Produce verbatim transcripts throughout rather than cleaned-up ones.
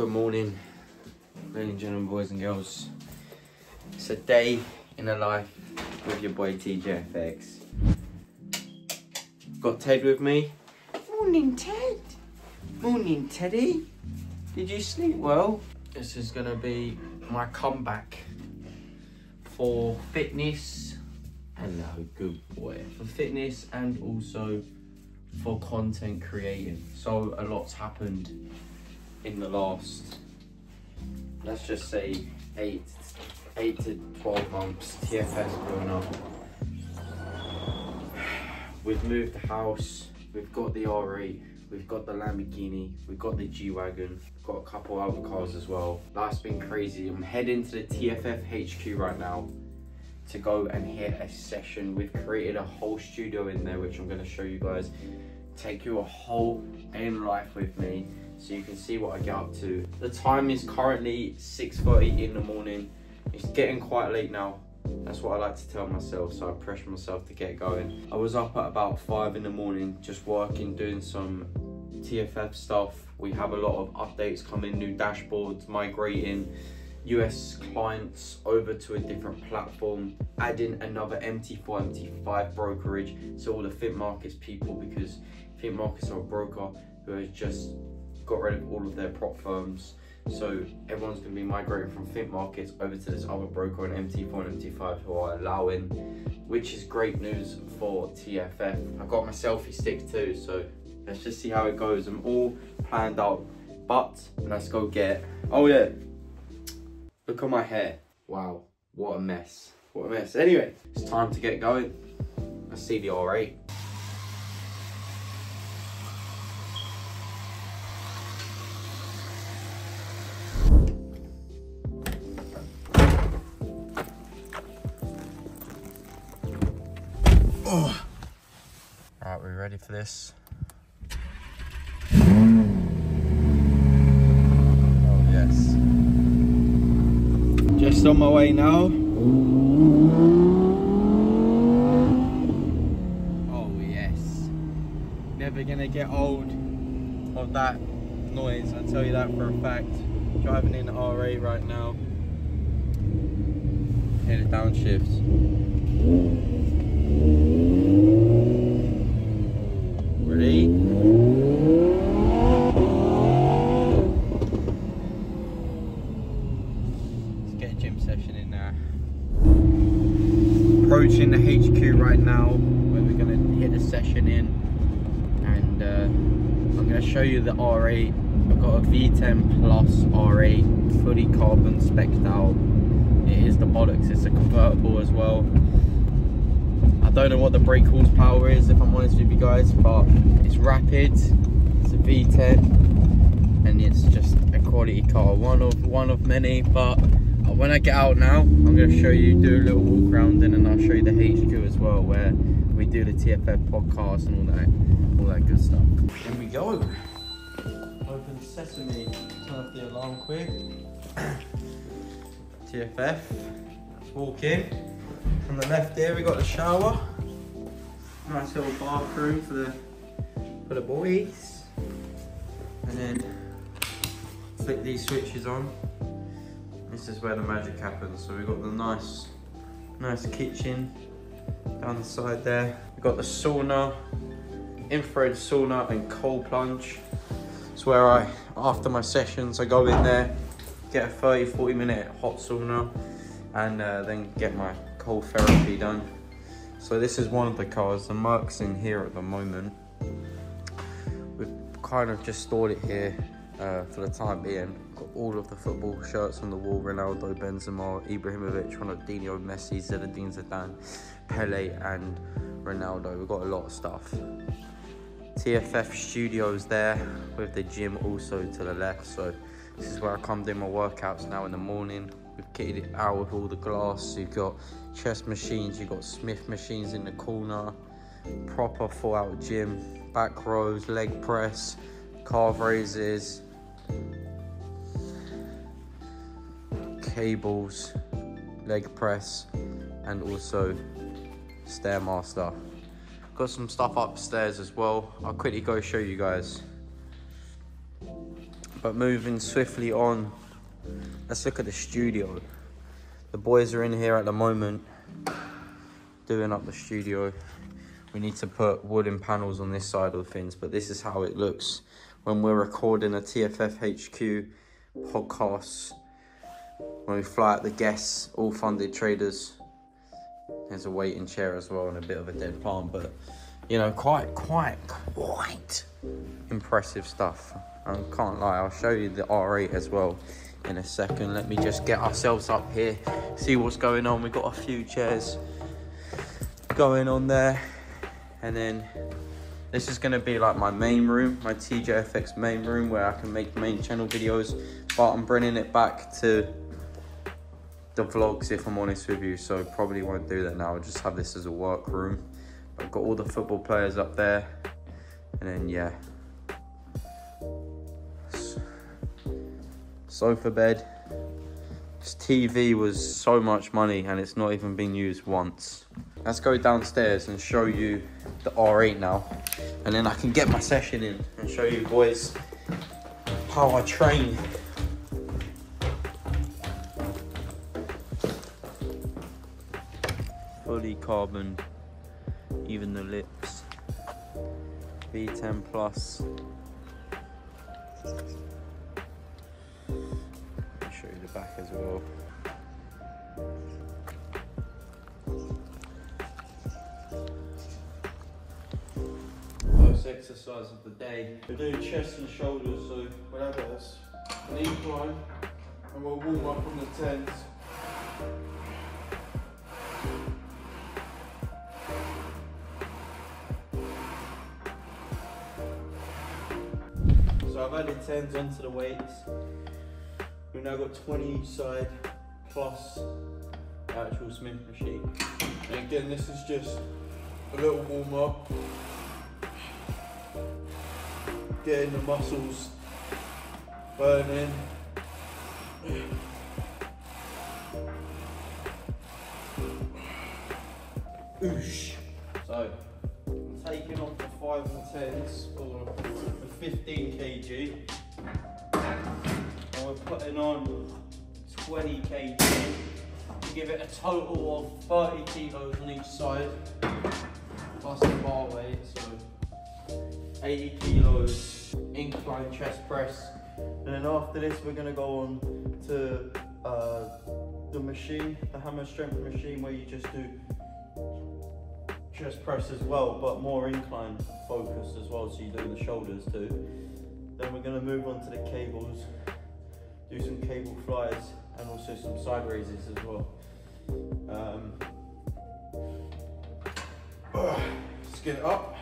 Good morning, ladies and gentlemen, boys and girls. It's a day in the life with your boy T J F X. Got Ted with me. Morning, Ted. Morning, Teddy. Did you sleep well? This is gonna be my comeback for fitness. Hello, good boy. For fitness and also for content creating. So a lot's happened in the last, let's just say, eight, eight to twelve months. T F F's going up. We've moved the house. We've got the R eight. We've got the Lamborghini. We've got the G Wagon. We've got a couple other cars as well. Life's been crazy. I'm heading to the T F F H Q right now to go and hit a session. We've created a whole studio in there, which I'm going to show you guys. Take you a whole day in life with me, so you can see what I get up to. The time is currently six thirty in the morning. It's getting quite late now. That's what I like to tell myself, so I pressure myself to get going. I was up at about five in the morning, just working, doing some T F F stuff. We have a lot of updates coming, new dashboards, migrating U S clients over to a different platform, adding another M T four, M T five brokerage, so all the FitMarkets people, because FitMarkets are a broker who has just got rid of all of their prop firms, so everyone's going to be migrating from FitMarkets over to this other broker on M T four and M T five who are allowing, which is great news for T F F. I got my selfie stick too, so let's just see how it goes. I'm all planned out, but let's go get, oh yeah, look at my hair. Wow, what a mess, what a mess. Anyway, it's time to get going. Let's see the R eight. Oh. Alright, we're ready for this. Oh yes. Just on my way now. Oh yes. Never gonna get old of that noise, I tell you that for a fact. Driving in the R eight right now. Hit a downshift. Ready? Let's get a gym session in there. Approaching the H Q right now, where we're gonna hit a session in, and uh, I'm gonna show you the R eight. I've got a V ten plus R eight, fully carbon specced out. It is the bollocks. It's a convertible as well. I don't know what the brake horsepower is, if I'm honest with you guys, but it's rapid, it's a V ten, and it's just a quality car, one of one of many. But when I get out now, I'm going to show you, do a little walk around, and then I'll show you the H Q as well, where we do the T F F podcast and all that, all that good stuff. Here we go. Open sesame. Turn off the alarm quick. T F F. Walk in. On the left here we got the shower, nice little bathroom for the for the boys, and then flick these switches on. This is where the magic happens. So we've got the nice nice kitchen down the side there. We've got the sauna, infrared sauna and cold plunge. It's where I, after my sessions, I go in there, get a thirty forty minute hot sauna, and uh, then get my cold therapy done. So this is one of the cars. The Merc's in here at the moment. We've kind of just stored it here uh, for the time being. Got all of the football shirts on the wall: Ronaldo, Benzema, Ibrahimovic, Ronaldinho, Messi, Zinedine Zidane, Pele, and Ronaldo. We've got a lot of stuff. T F F Studios there, with the gym also to the left. So this is where I come do my workouts now in the morning. We've kitted it out with all the glass. You've got chest machines, you've got Smith machines in the corner, proper full out gym, back rows, leg press, calf raises, cables, leg press, and also Stairmaster. Got some stuff upstairs as well. I'll quickly go show you guys. But moving swiftly on, let's look at the studio. The boys are in here at the moment doing up the studio. We need to put wooden panels on this side of things, but this is how it looks when we're recording a T F F H Q podcast. When we fly out the guests, all funded traders. There's a waiting chair as well and a bit of a dead palm, but you know, quite, quite, quite impressive stuff. I can't lie. I'll show you the R eight as well in a second. Let me just get ourselves up here, see what's going on. We've got a few chairs going on there. And then this is going to be like my main room, my T J F X main room, where I can make main channel videos, but I'm bringing it back to the vlogs, if I'm honest with you. So probably won't do that now. I'll just have this as a work room. But I've got all the football players up there. And then, yeah. Sofa bed. This T V was so much money and it's not even been used once. Let's go downstairs and show you the R eight now, and then I can get my session in and show you boys how I train. Fully carbon, even the lips. V ten plus. I'll show you the back as well. First exercise of the day. We'll do chest and shoulders, so we'll have this an incline and we'll warm up on the tens. So I've added tens onto the weights. We've now got twenty each side plus the actual Smith machine. And again, this is just a little warm up, getting the muscles burning. Oosh. So I'm taking off the five and tens for fifteen kilograms. We're putting on twenty kilograms to give it a total of thirty kilos on each side, plus the bar weight, so eighty kilos incline chest press. And then after this, we're going to go on to uh, the machine, the hammer strength machine, where you just do chest press as well, but more incline focused as well, so you do the shoulders too. Then we're going to move on to the cables. Do some cable flies and also some side raises as well. Um, uh, let's get it up.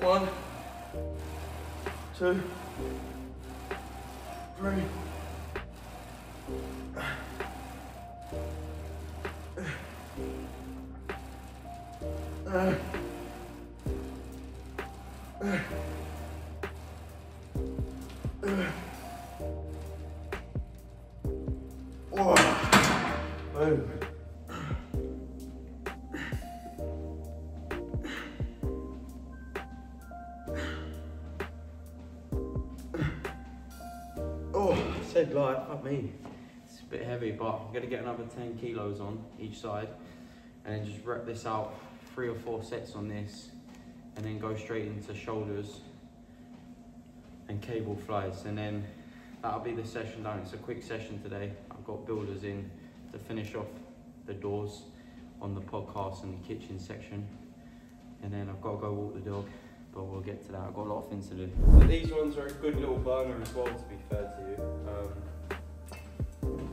One, two, three. Uh, uh. Said like, fuck me, it's a bit heavy, but I'm gonna get another ten kilos on each side and then just rep this out three or four sets on this and then go straight into shoulders and cable flies, and then that'll be the session done. It's a quick session today. I've got builders in to finish off the doors on the podcast and the kitchen section, and then I've got to go walk the dog, but we'll get to that. I've got a lot of things to do. So these ones are a good little burner as well, to be fair to you. Um,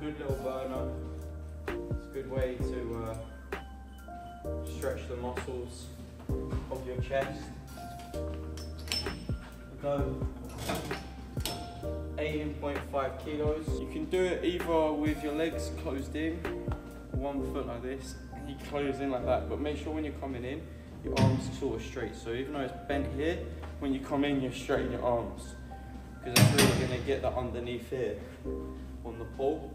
good little burner. It's a good way to uh, stretch the muscles of your chest. Go eighteen point five kilos. You can do it either with your legs closed in, one foot like this, and you close in like that, but make sure when you're coming in, your arms are sort of straight. So even though it's bent here, when you come in, you straighten your arms, because that's really going to get that underneath here on the pull.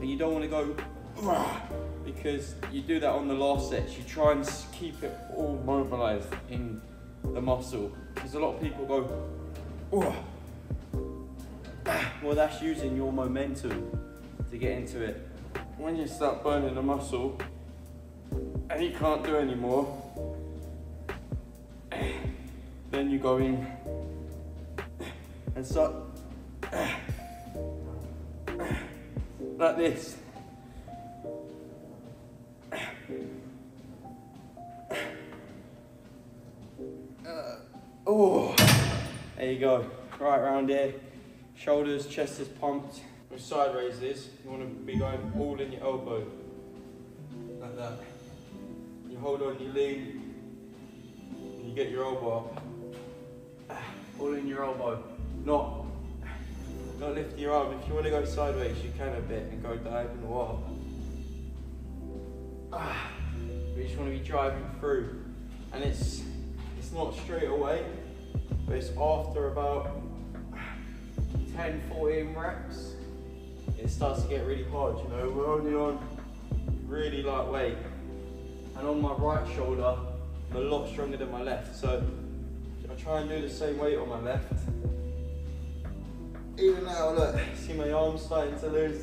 And you don't want to go because you do that on the last sets. You try and keep it all mobilized in the muscle, because a lot of people go, well, that's using your momentum to get into it. When you start burning the muscle and you can't do anymore, then you go in and start like this. Uh, oh, there you go. Right round here, shoulders, chest is pumped. With side raises, you want to be going all in your elbow, like that. You hold on, you lean, and you get your elbow up. All in your elbow, not, not lift your arm. If you want to go sideways, you can a bit and go diagonal up. We just want to be driving through, and it's it's not straight away, but it's after about ten, fourteen reps, it starts to get really hard. You know, we're only on really light weight, and on my right shoulder, I'm a lot stronger than my left. So I try and do the same weight on my left. Even now, look, see my arms starting to lose,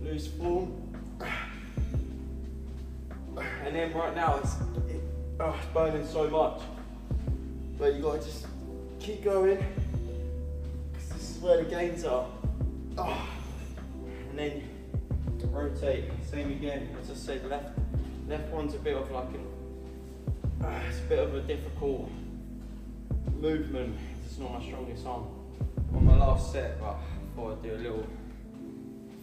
lose form. And then right now, it's, it, oh, it's burning so much. But you gotta just keep going, because this is where the gains are. Oh. And then rotate, same again. As I said, left, left one's a bit of like a, uh, it's a bit of a difficult movement. It's not my strongest arm. On my last set, but I thought I'd do a little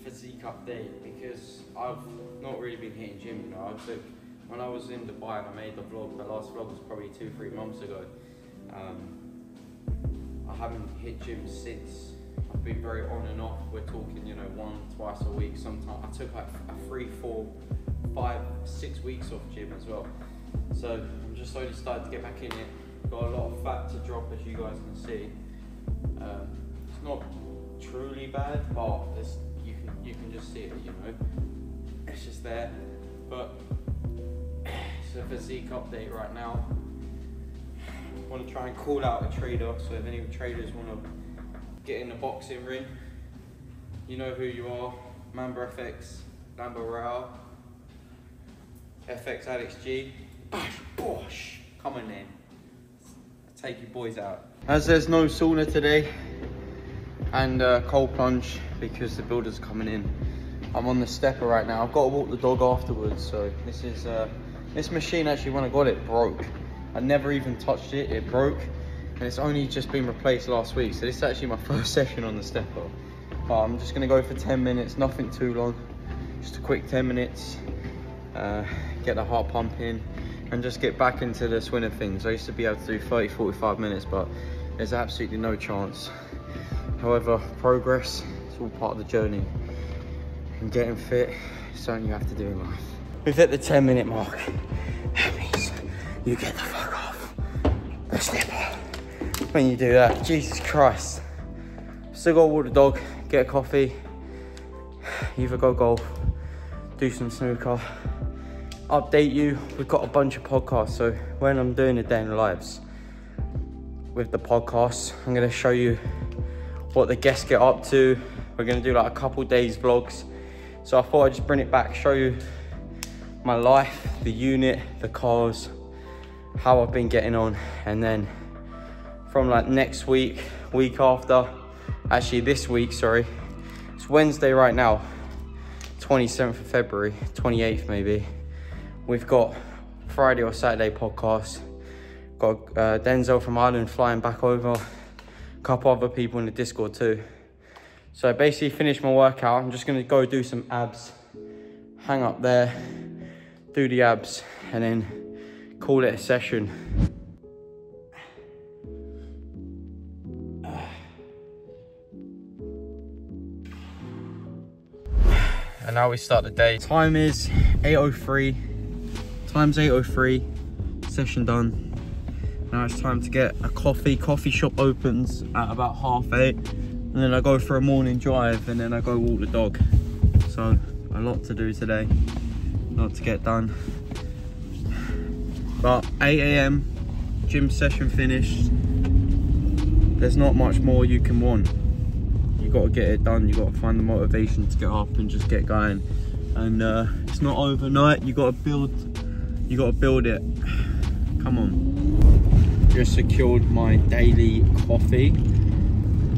physique update, because I've not really been hitting gym. You know, I took, when I was in Dubai and I made the vlog, the last vlog was probably two, three months ago. Um, I haven't hit gym since. I've been very on and off. We're talking, you know, one, twice a week. Sometimes I took like a three, four, five, six weeks off gym as well. So I'm just slowly starting to get back in it. Got a lot of fat to drop, as you guys can see. Um, it's not truly bad, but it's, you can you can just see it. You know, it's just there. But it's a physique update right now. I want to try and call out a trader. So if any traders want to get in the boxing ring, you know who you are. Mamba F X, Lambo Rao, F X Alex G. Bosh, bosh. Come on then, take you boys out. As there's no sauna today and uh, cold plunge because the builder's coming in, I'm on the stepper right now. I've got to walk the dog afterwards. So this is uh, this machine, actually when I got it, broke. I never even touched it, it broke. And it's only just been replaced last week, so this is actually my first session on the stepper. But I'm just gonna go for ten minutes, nothing too long, just a quick ten minutes, uh, get the heart pumping, and just get back into the swing of things. I used to be able to do thirty, forty-five minutes, but there's absolutely no chance. However, progress is all part of the journey, and getting fit is something you have to do in life. We've hit the ten minute mark. That means you get the fuck off the stepper. When you do that, Jesus Christ. Still gotta walk the dog, get a coffee, either go golf, do some snooker, update you. We've got a bunch of podcasts, so when I'm doing the day in the lives with the podcasts, I'm gonna show you what the guests get up to. We're gonna do like a couple days vlogs. So I thought I'd just bring it back, show you my life, the unit, the cars, how I've been getting on, and then from like next week, week after, actually this week, sorry. It's Wednesday right now, twenty-seventh of February, twenty-eighth maybe. We've got Friday or Saturday podcast. Got uh, Denzel from Ireland flying back over. A couple other people in the Discord too. So I basically finished my workout. I'm just gonna go do some abs, hang up there, do the abs, and then call it a session. And now we start the day. Time is eight oh three. Time's eight oh three. Session done. Now it's time to get a coffee. Coffee shop opens at about half eight. And then I go for a morning drive, and then I go walk the dog. So a lot to do today, a lot to get done. But eight A M gym session finished. There's not much more you can want. You got to get it done. You got to find the motivation to get up and just get going. And uh, it's not overnight. You got to build. You got to build it. Come on. Just secured my daily coffee,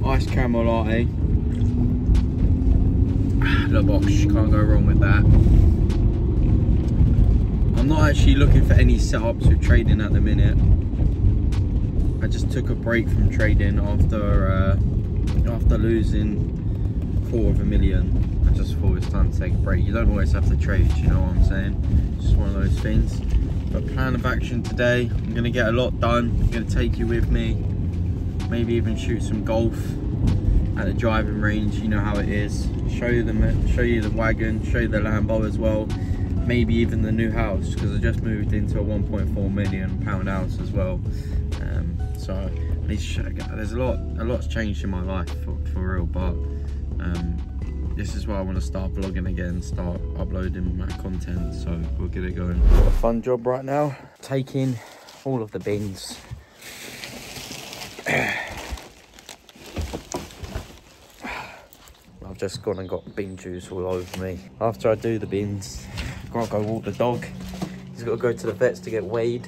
iced caramel latte. La Boche, can't go wrong with that. I'm not actually looking for any setups with trading at the minute. I just took a break from trading after uh, after losing a quarter of a million. I just thought it's time to take a break. You don't always have to trade, you know what I'm saying? It's just one of those things. But plan of action today, I'm gonna get a lot done. I'm gonna take you with me. Maybe even shoot some golf at the driving range. You know how it is. Show you the show you the wagon. Show you the Lambo as well. Maybe even the new house, because I just moved into a one point four million pound house as well. Um, so I need to show, there's a lot, a lot's changed in my life for, for real. But um, this is why I want to start vlogging again, start uploading my content. So we'll get it going. Got a fun job right now, taking all of the bins. I've just gone and got bean juice all over me. After I do the bins, gotta go walk the dog. He's gotta go to the vets to get weighed.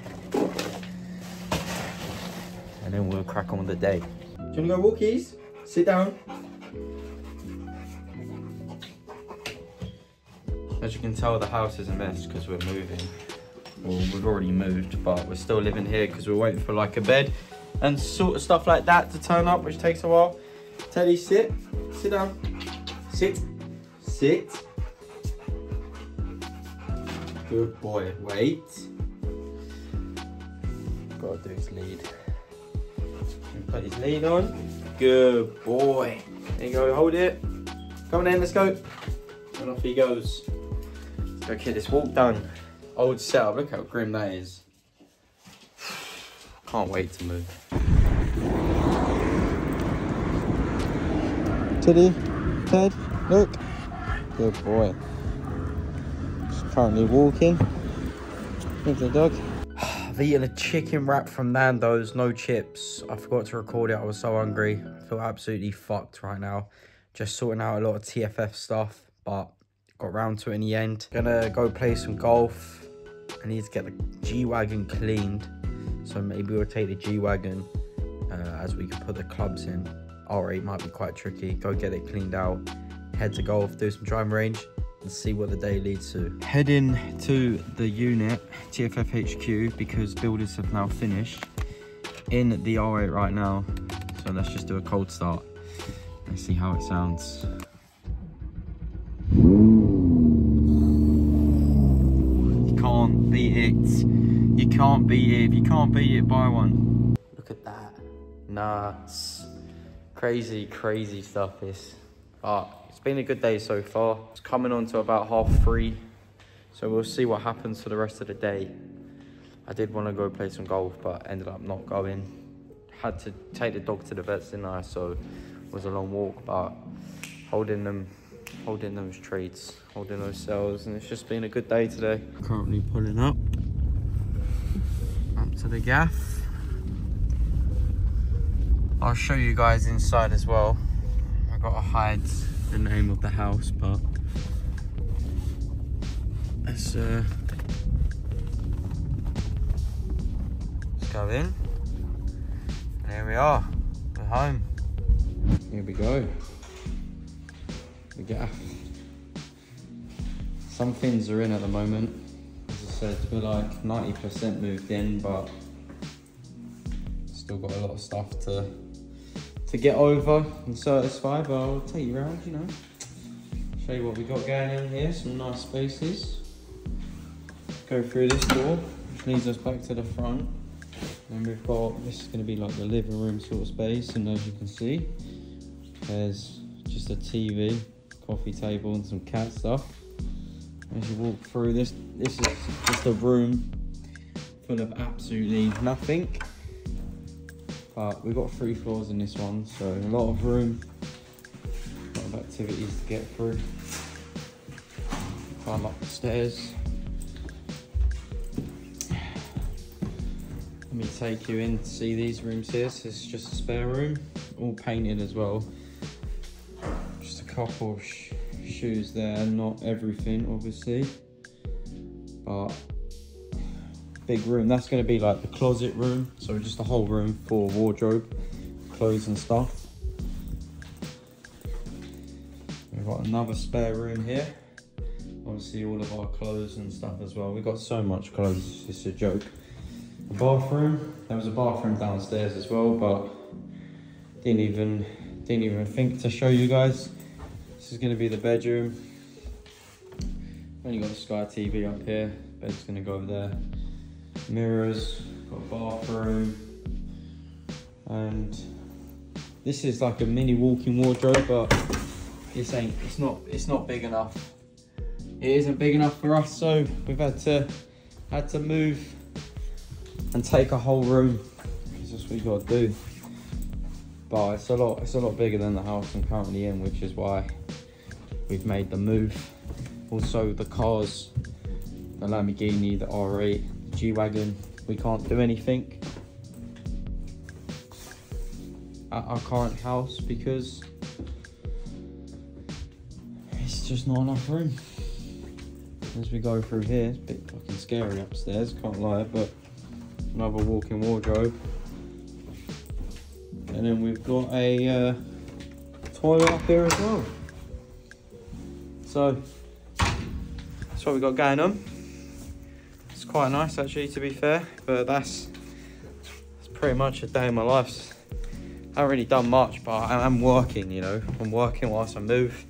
And then we'll crack on with the day. Do you wanna go walkies? Sit down. As you can tell, the house is a mess because we're moving. Well, we've already moved, but we're still living here because we're waiting for like a bed and sort of stuff like that to turn up, which takes a while. Teddy, sit, sit down, sit, sit. Good boy, wait. Gotta do his lead. Put his lead on. Good boy. There you go, hold it. Come on in, let's go. And off he goes. Let's go kid, it's walk done. Old setup, look how grim that is. Can't wait to move. Teddy, Ted, look. Good boy. Currently walking with the dog. I've eaten a chicken wrap from Nando's, no chips. I forgot to record it, I was so hungry. I feel absolutely fucked right now. Just sorting out a lot of T F F stuff, but got round to it in the end. Gonna go play some golf. I need to get the G Wagon cleaned. So maybe we'll take the G Wagon uh, as we can put the clubs in. R eight might be quite tricky. Go get it cleaned out, head to golf, do some driving range, and see what the day leads to. Heading to the unit, T F F H Q, because builders have now finished in the R eight right now. So let's just do a cold start and see how it sounds. You can't beat it. You can't beat it. If you can't beat it, buy one. Look at that. Nuts. Crazy, crazy stuff this. But it's been a good day so far. It's coming on to about half three, so we'll see what happens for the rest of the day. I did want to go play some golf, but ended up not going. Had to take the dog to the vets, didn't I? So it was a long walk, but holding them, holding those trades, holding those sales, and it's just been a good day today. Currently pulling up, up to the gaff. I'll show you guys inside as well. Gotta hide the name of the house, but let's, uh, let's go in. And here we are, we're home. Here we go. We get off. Some things are in at the moment. As I said, we're like ninety percent moved in, but still got a lot of stuff to to get over and satisfy, but I'll take you around, you know. Show you what we got going in here, some nice spaces. Go through this door, which leads us back to the front. And we've got, this is gonna be like the living room sort of space, and as you can see, there's just a T V, coffee table, and some cat stuff. As you walk through this, this is just a room full of absolutely nothing. Uh, we've got three floors in this one, so a lot of room, a lot of activities to get through. climb up the stairs. Let me take you in to see these rooms here. So this is just a spare room, all painted as well. Just a couple of sh shoes there, not everything obviously, but big room. That's going to be like the closet room, so just a whole room for wardrobe, clothes and stuff. We've got another spare room here, obviously all of our clothes and stuff as well. We've got so much clothes, it's a joke. The bathroom, there was a bathroom downstairs as well, but didn't even didn't even think to show you guys. This is going to be the bedroom. Only got a Sky T V up here, bed's going to go over there. Mirrors, got a bathroom, and this is like a mini walk-in wardrobe, but this ain't, it's not, it's not big enough. It isn't big enough for us, so we've had to had to move and take a whole room. It's just what you gotta do. But it's a lot, it's a lot bigger than the house I'm currently in, which is why we've made the move. Also the cars, the Lamborghini, the R eight, the G Wagon, we can't do anything at our current house because it's just not enough room. As we go through here, it's a bit fucking scary upstairs, can't lie, but another walk-in wardrobe. And then we've got a uh, toilet up here as well. So that's what we got going on. It's quite nice actually, to be fair, but that's, that's pretty much a day in my life. I haven't really done much, but I am working, you know. I'm working whilst I move.